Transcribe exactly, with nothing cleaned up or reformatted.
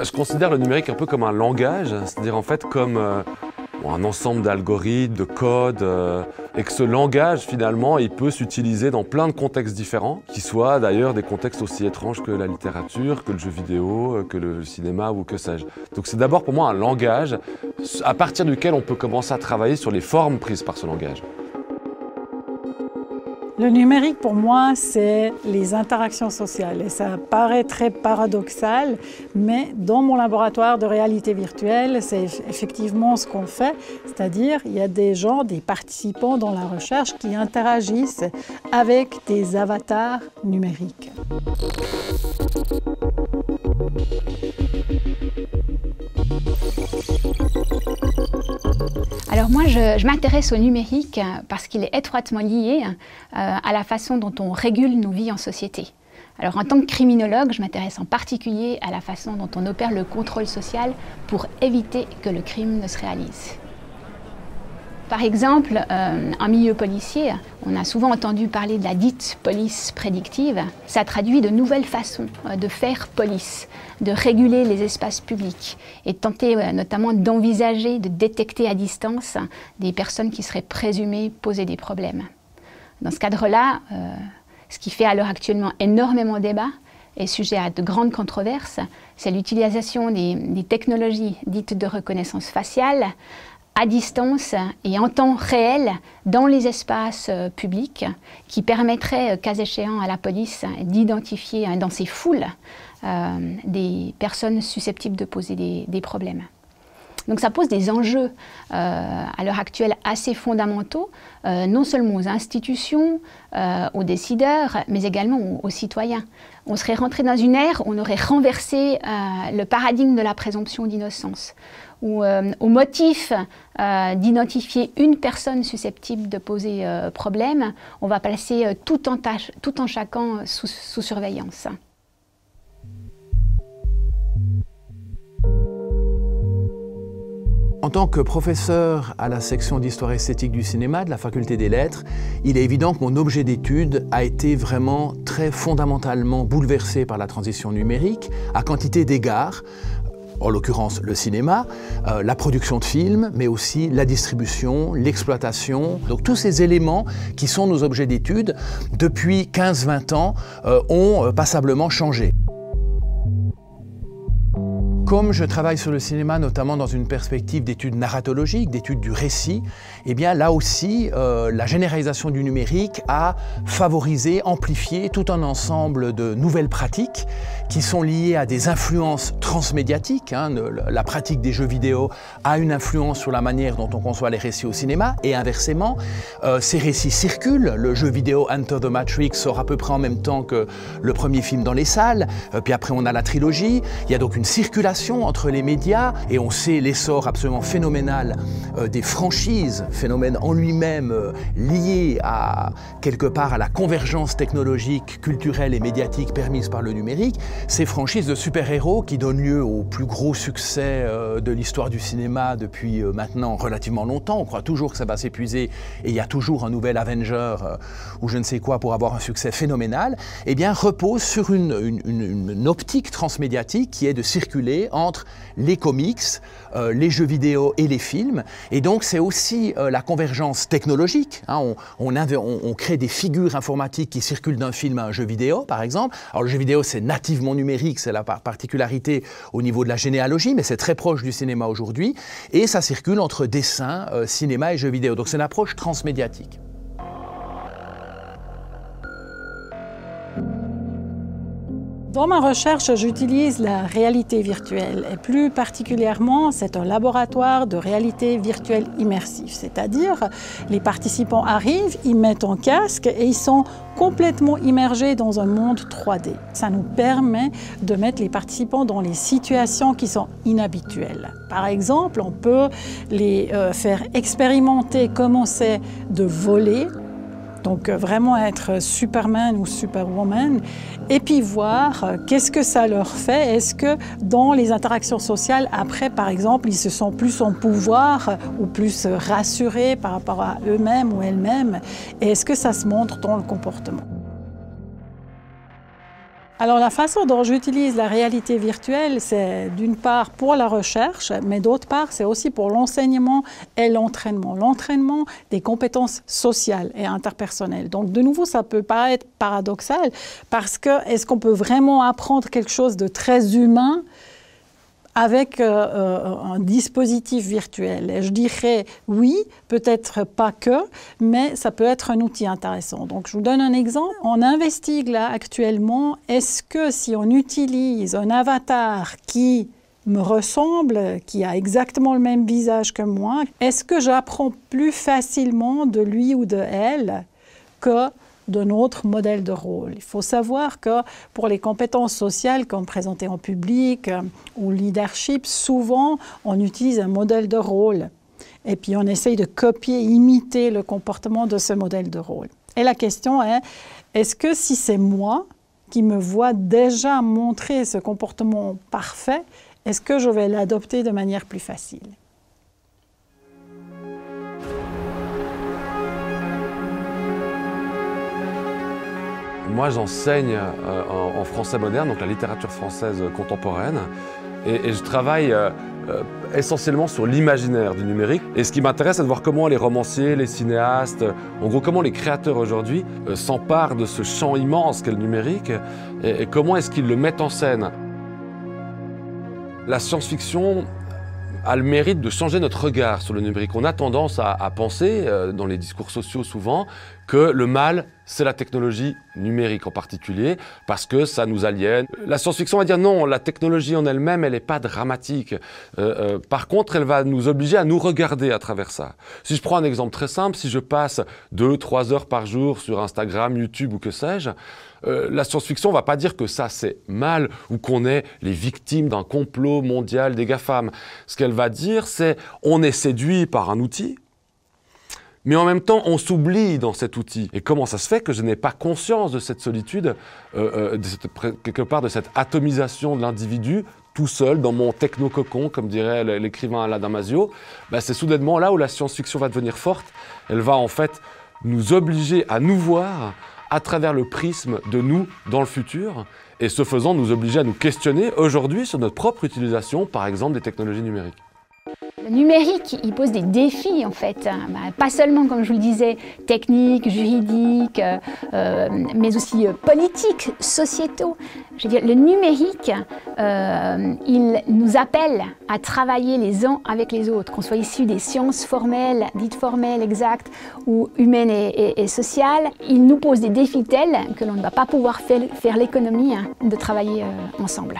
Je considère le numérique un peu comme un langage, c'est-à-dire en fait comme euh, bon, un ensemble d'algorithmes, de codes, euh, et que ce langage finalement il peut s'utiliser dans plein de contextes différents, qui soient d'ailleurs des contextes aussi étranges que la littérature, que le jeu vidéo, que le cinéma ou que sais-je. Donc c'est d'abord pour moi un langage à partir duquel on peut commencer à travailler sur les formes prises par ce langage. Le numérique, pour moi, c'est les interactions sociales. Et ça paraît très paradoxal, mais dans mon laboratoire de réalité virtuelle, c'est effectivement ce qu'on fait. C'est-à-dire, il y a des gens, des participants dans la recherche qui interagissent avec des avatars numériques. Alors moi, je, je m'intéresse au numérique parce qu'il est étroitement lié euh, à la façon dont on régule nos vies en société. Alors en tant que criminologue, je m'intéresse en particulier à la façon dont on opère le contrôle social pour éviter que le crime ne se réalise. Par exemple, euh, en milieu policier, on a souvent entendu parler de la dite police prédictive. Ça traduit de nouvelles façons de faire police, de réguler les espaces publics et de tenter euh, notamment d'envisager, de détecter à distance des personnes qui seraient présumées poser des problèmes. Dans ce cadre-là, euh, ce qui fait alors actuellement énormément débat et sujet à de grandes controverses, c'est l'utilisation des, des technologies dites de reconnaissance faciale, à distance et en temps réel dans les espaces euh, publics qui permettraient, euh, cas échéant à la police, d'identifier euh, dans ces foules euh, des personnes susceptibles de poser des, des problèmes. Donc ça pose des enjeux euh, à l'heure actuelle assez fondamentaux, euh, non seulement aux institutions, euh, aux décideurs, mais également aux, aux citoyens. On serait rentré dans une ère où on aurait renversé euh, le paradigme de la présomption d'innocence, où euh, au motif euh, d'identifier une personne susceptible de poser euh, problème, on va placer euh, tout, en tâche, tout en chacun sous, sous surveillance. En tant que professeur à la section d'histoire esthétique du cinéma de la faculté des lettres, il est évident que mon objet d'étude a été vraiment très fondamentalement bouleversé par la transition numérique à quantité d'égards, en l'occurrence le cinéma, euh, la production de films, mais aussi la distribution, l'exploitation. Donc tous ces éléments qui sont nos objets d'étude, depuis quinze vingt ans, euh, ont passablement changé. Comme je travaille sur le cinéma, notamment dans une perspective d'études narratologiques, d'études du récit, eh bien là aussi, euh, la généralisation du numérique a favorisé, amplifié tout un ensemble de nouvelles pratiques qui sont liées à des influences transmédiatiques. Hein, la pratique des jeux vidéo a une influence sur la manière dont on conçoit les récits au cinéma, et inversement, euh, ces récits circulent. Le jeu vidéo Enter the Matrix sort à peu près en même temps que le premier film dans les salles, euh, puis après on a la trilogie, il y a donc une circulation entre les médias, et on sait l'essor absolument phénoménal euh, des franchises, phénomène en lui-même euh, lié à quelque part à la convergence technologique, culturelle et médiatique permise par le numérique, ces franchises de super-héros qui donnent lieu au plus gros succès euh, de l'histoire du cinéma depuis euh, maintenant relativement longtemps. On croit toujours que ça va s'épuiser et il y a toujours un nouvel Avenger euh, ou je ne sais quoi pour avoir un succès phénoménal, et eh bien repose sur une, une, une, une optique transmédiatique qui est de circuler entre les comics, euh, les jeux vidéo et les films. Et donc c'est aussi euh, la convergence technologique. Hein, on, on, avait, on, on crée des figures informatiques qui circulent d'un film à un jeu vidéo, par exemple. Alors le jeu vidéo, c'est nativement numérique, c'est la par particularité au niveau de la généalogie, mais c'est très proche du cinéma aujourd'hui. Et ça circule entre dessin, euh, cinéma et jeux vidéo. Donc c'est une approche transmédiatique. Dans ma recherche, j'utilise la réalité virtuelle et plus particulièrement, c'est un laboratoire de réalité virtuelle immersive. C'est-à-dire, les participants arrivent, ils mettent un casque et ils sont complètement immergés dans un monde trois D. Ça nous permet de mettre les participants dans les situations qui sont inhabituelles. Par exemple, on peut les faire expérimenter comment c'est de voler. Donc vraiment être Superman ou Superwoman, et puis voir euh, qu'est-ce que ça leur fait. Est-ce que dans les interactions sociales, après par exemple, ils se sentent plus en pouvoir euh, ou plus rassurés par rapport à eux-mêmes ou elles-mêmes, et est-ce que ça se montre dans le comportement? Alors la façon dont j'utilise la réalité virtuelle, c'est d'une part pour la recherche, mais d'autre part, c'est aussi pour l'enseignement et l'entraînement. L'entraînement des compétences sociales et interpersonnelles. Donc de nouveau, ça peut paraître paradoxal parce que est-ce qu'on peut vraiment apprendre quelque chose de très humain avec euh, un dispositif virtuel? Et je dirais oui, peut-être pas que, mais ça peut être un outil intéressant. Donc je vous donne un exemple. On investigue là actuellement, est-ce que si on utilise un avatar qui me ressemble, qui a exactement le même visage que moi, est-ce que j'apprends plus facilement de lui ou de elle que d'un autre modèle de rôle? Il faut savoir que pour les compétences sociales comme présentées en public ou leadership, souvent on utilise un modèle de rôle et puis on essaye de copier, imiter le comportement de ce modèle de rôle. Et la question est, est-ce que si c'est moi qui me vois déjà montrer ce comportement parfait, est-ce que je vais l'adopter de manière plus facile? Moi, j'enseigne euh, en, en français moderne, donc la littérature française contemporaine, et, et je travaille euh, euh, essentiellement sur l'imaginaire du numérique. Et ce qui m'intéresse, c'est de voir comment les romanciers, les cinéastes, en gros, comment les créateurs aujourd'hui euh, s'emparent de ce champ immense qu'est le numérique, et, et comment est-ce qu'ils le mettent en scène. La science-fiction a le mérite de changer notre regard sur le numérique. On a tendance à, à penser, euh, dans les discours sociaux souvent, que le mal, c'est la technologie numérique en particulier, parce que ça nous aliène. La science-fiction va dire non, la technologie en elle-même, elle n'est pas dramatique. Euh, euh, par contre, elle va nous obliger à nous regarder à travers ça. Si je prends un exemple très simple, si je passe deux, trois heures par jour sur Instagram, YouTube ou que sais-je, euh, la science-fiction ne va pas dire que ça, c'est mal ou qu'on est les victimes d'un complot mondial des GAFAM. Ce qu'elle va dire, c'est on est séduit par un outil, mais en même temps, on s'oublie dans cet outil. Et comment ça se fait que je n'ai pas conscience de cette solitude, euh, euh, de cette, quelque part de cette atomisation de l'individu, tout seul, dans mon techno-cocon, comme dirait l'écrivain Alain Damasio? Ben, c'est soudainement là où la science-fiction va devenir forte. Elle va en fait nous obliger à nous voir à travers le prisme de nous dans le futur, et ce faisant nous obliger à nous questionner aujourd'hui sur notre propre utilisation, par exemple, des technologies numériques. Le numérique, il pose des défis en fait, pas seulement comme je vous le disais, techniques, juridiques, euh, mais aussi politiques, sociétaux. Je veux dire, le numérique, euh, il nous appelle à travailler les uns avec les autres, qu'on soit issu des sciences formelles, dites formelles, exactes, ou humaines et, et, et sociales. Il nous pose des défis tels que l'on ne va pas pouvoir faire, faire l'économie hein, de travailler euh, ensemble.